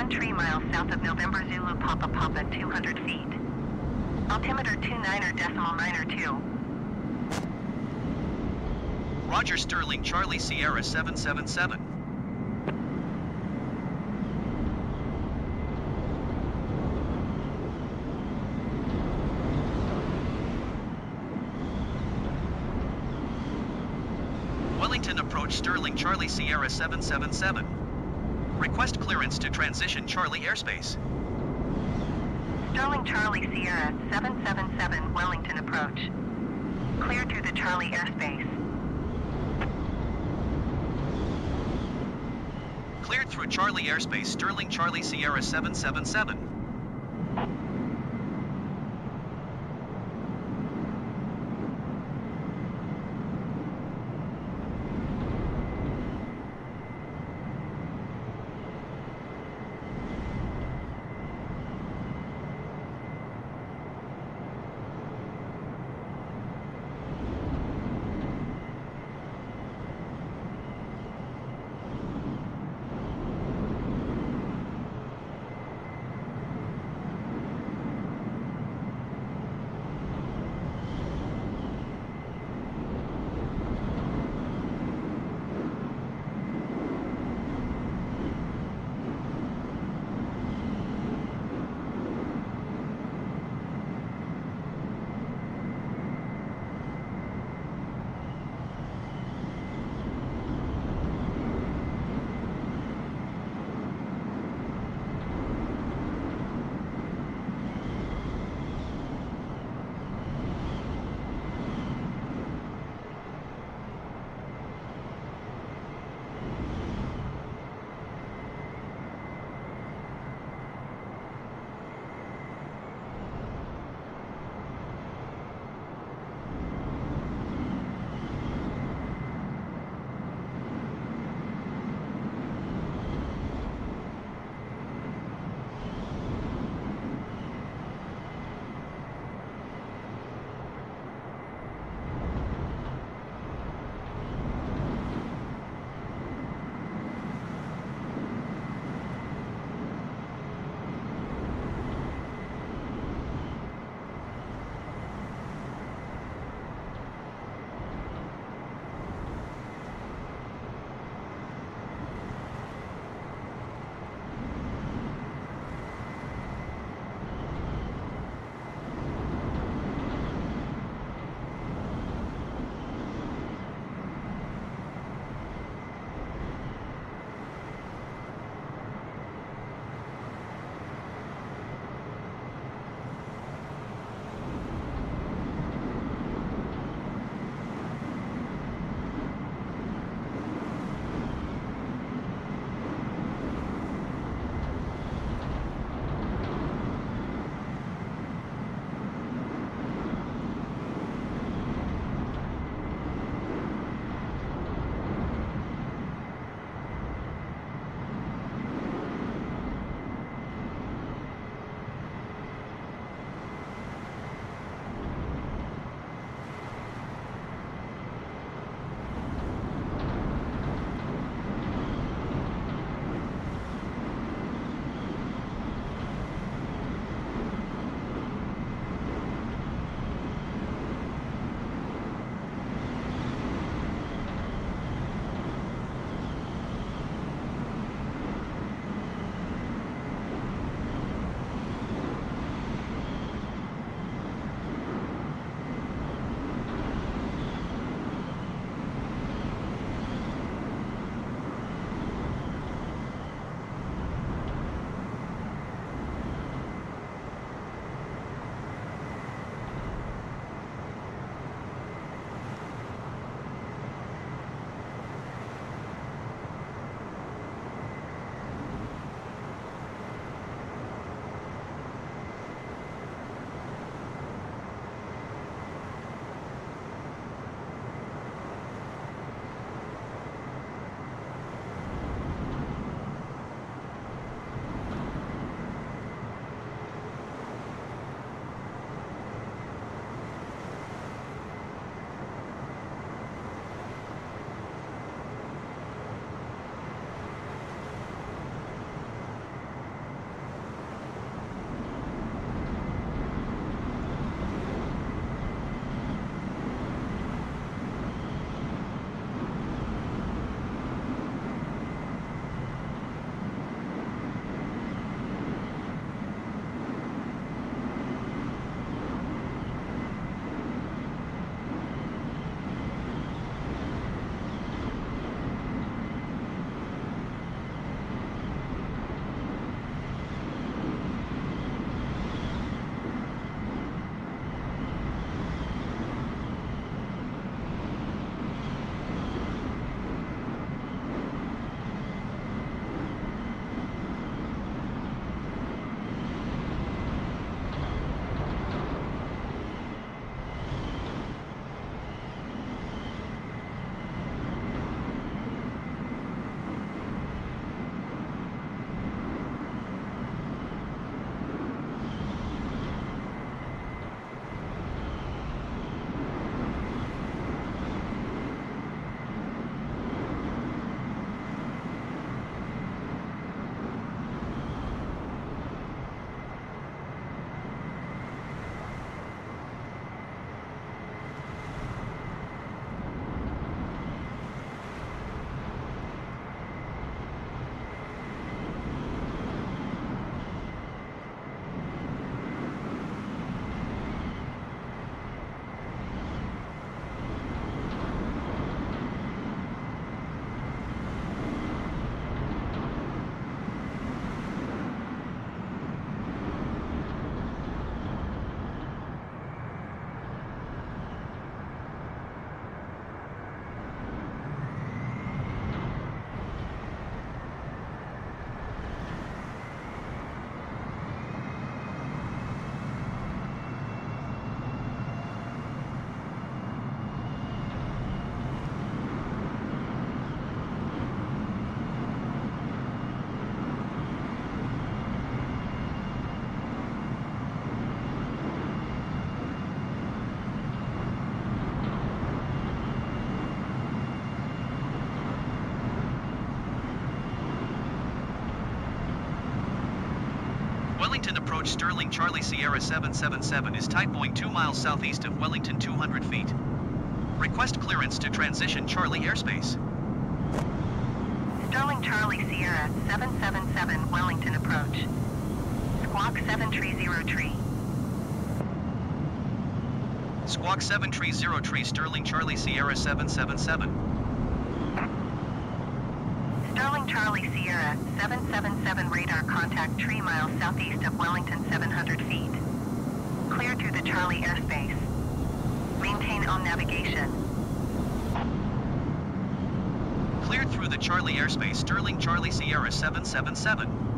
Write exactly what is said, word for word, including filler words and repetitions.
one tree mile south of November Zulu Papa Papa, two hundred feet. Altimeter two niner decimal niner two. Roger, Sterling Charlie Sierra seven seven seven. Wellington approach Sterling Charlie Sierra seven seven seven. Request clearance to transition Charlie airspace. Sterling Charlie Sierra seven seven seven Wellington approach. Clear to the Charlie airspace. Cleared through Charlie airspace, Sterling Charlie Sierra seven seven seven. Wellington approach Sterling Charlie Sierra seven seven seven is type Boeing two miles southeast of Wellington two hundred feet. Request clearance to transition Charlie airspace. Sterling Charlie Sierra seven seven seven Wellington approach. Squawk seven three zero three. Squawk seven three zero three Sterling Charlie Sierra seven seven seven. Sterling Charlie Sierra, seven seven seven radar contact three miles southeast of Wellington seven hundred feet. Clear through the Charlie airspace. Maintain on navigation. Cleared through the Charlie airspace, Sterling Charlie Sierra seven seven seven.